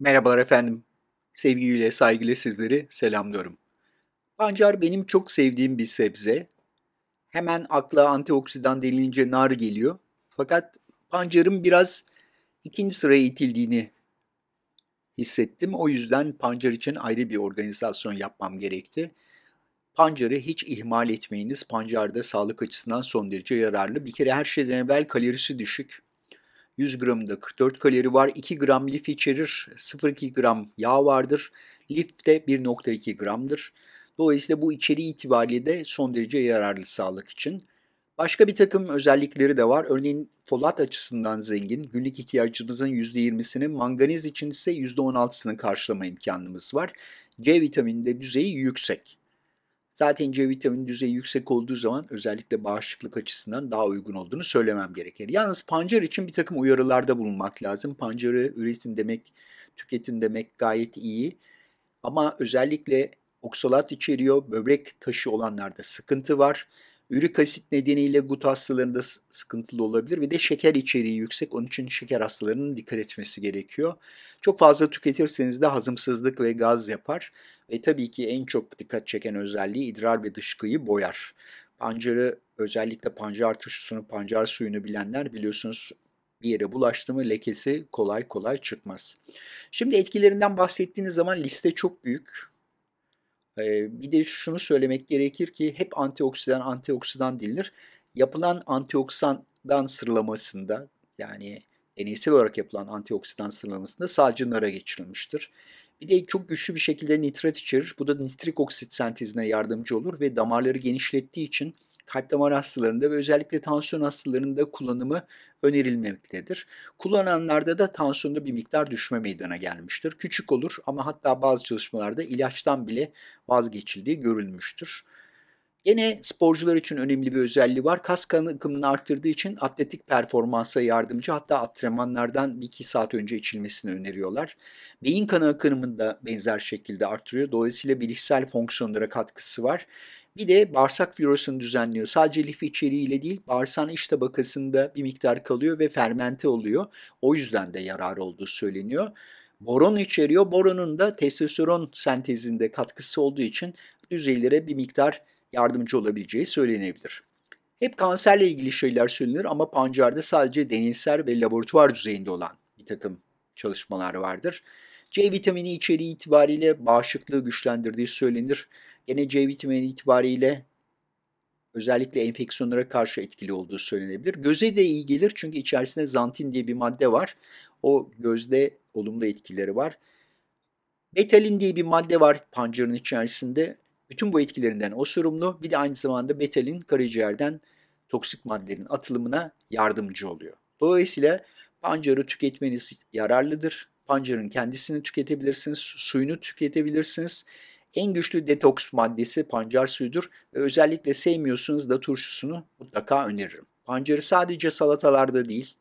Merhabalar efendim. Sevgiyle, saygıyla sizleri selamlıyorum. Pancar benim çok sevdiğim bir sebze. Hemen akla antioksidan denilince nar geliyor. Fakat pancarın biraz ikinci sıraya itildiğini hissettim. O yüzden pancar için ayrı bir organizasyon yapmam gerekti. Pancarı hiç ihmal etmeyiniz. Pancar da sağlık açısından son derece yararlı. Bir kere her şeyden evvel kalorisi düşük. 100 gramda 44 kalori var. 2 gram lif içerir. 0,2 gram yağ vardır. Lif de 1,2 gramdır. Dolayısıyla bu içeriği itibariyle de son derece yararlı sağlık için. Başka bir takım özellikleri de var. Örneğin folat açısından zengin. Günlük ihtiyacımızın %20'sini, manganiz için ise %16'sını karşılama imkanımız var. C vitamini de düzeyi yüksek. Zaten C vitamini düzeyi yüksek olduğu zaman özellikle bağışıklık açısından daha uygun olduğunu söylemem gerekir. Yalnız pancar için bir takım uyarılarda bulunmak lazım. Pancarı üretin demek, tüketin demek gayet iyi. Ama özellikle oksalat içeriyor, böbrek taşı olanlarda sıkıntı var. Ürik asit nedeniyle gut hastalarında sıkıntılı olabilir ve de şeker içeriği yüksek. Onun için şeker hastalarının dikkat etmesi gerekiyor. Çok fazla tüketirseniz de hazımsızlık ve gaz yapar. Ve tabii ki en çok dikkat çeken özelliği idrar ve dışkıyı boyar. Pancarı, özellikle pancar turşusunu, pancar suyunu bilenler biliyorsunuz bir yere bulaştı mı lekesi kolay kolay çıkmaz. Şimdi etkilerinden bahsettiğiniz zaman liste çok büyük. Bir de şunu söylemek gerekir ki hep antioksidan denilir. Yapılan antioksidan sıralamasında, yani deneysel olarak yapılan antioksidan sıralamasında sadece nara geçirilmiştir. Bir de çok güçlü bir şekilde nitrat içerir. Bu da nitrik oksit sentezine yardımcı olur ve damarları genişlettiği için kalp damar hastalarında ve özellikle tansiyon hastalarında kullanımı önerilmemektedir. Kullananlarda da tansiyonda bir miktar düşme meydana gelmiştir. Küçük olur ama hatta bazı çalışmalarda ilaçtan bile vazgeçildiği görülmüştür. Yine sporcular için önemli bir özelliği var. Kas kan akımını arttırdığı için atletik performansa yardımcı, hatta antrenmanlardan 1-2 saat önce içilmesini öneriyorlar. Beyin kan akımını da benzer şekilde arttırıyor. Dolayısıyla bilişsel fonksiyonlara katkısı var. Bir de bağırsak florasını düzenliyor. Sadece lif içeriğiyle değil, bağırsağın iç tabakasında bir miktar kalıyor ve fermente oluyor. O yüzden de yararı olduğu söyleniyor. Boron içeriyor. Boronun da testosteron sentezinde katkısı olduğu için düzeylere bir miktar yardımcı olabileceği söylenebilir. Hep kanserle ilgili şeyler söylenir ama pancarda sadece deneysel ve laboratuvar düzeyinde olan bir takım çalışmalar vardır. C vitamini içeriği itibariyle bağışıklığı güçlendirdiği söylenir. Gene C vitamini itibariyle özellikle enfeksiyonlara karşı etkili olduğu söylenebilir. Göze de iyi gelir çünkü içerisinde zantin diye bir madde var. O gözde olumlu etkileri var. Betalin diye bir madde var pancarın içerisinde. Bütün bu etkilerinden o sorumlu. Bir de aynı zamanda betalin karaciğerden toksik maddelerin atılımına yardımcı oluyor. Dolayısıyla pancarı tüketmeniz yararlıdır. Pancarın kendisini tüketebilirsiniz, suyunu tüketebilirsiniz. En güçlü detoks maddesi pancar suyudur ve özellikle sevmiyorsunuz da turşusunu mutlaka öneririm. Pancarı sadece salatalarda değil,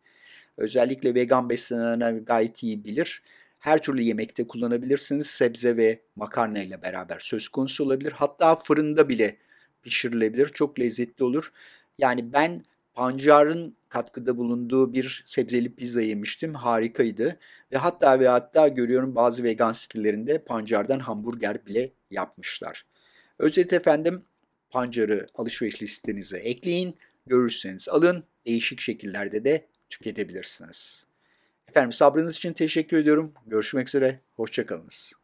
özellikle vegan beslenenler gayet iyi bilir. Her türlü yemekte kullanabilirsiniz. Sebze ve makarna ile beraber söz konusu olabilir. Hatta fırında bile pişirilebilir. Çok lezzetli olur. Yani ben pancarın katkıda bulunduğu bir sebzeli pizza yemiştim. Harikaydı. Ve hatta görüyorum bazı vegan sitelerinde pancardan hamburger bile yapmışlar. Özet efendim, pancarı alışveriş listenize ekleyin. Görürseniz alın. Değişik şekillerde de tüketebilirsiniz. Efendim sabrınız için teşekkür ediyorum. Görüşmek üzere. Hoşça kalınız.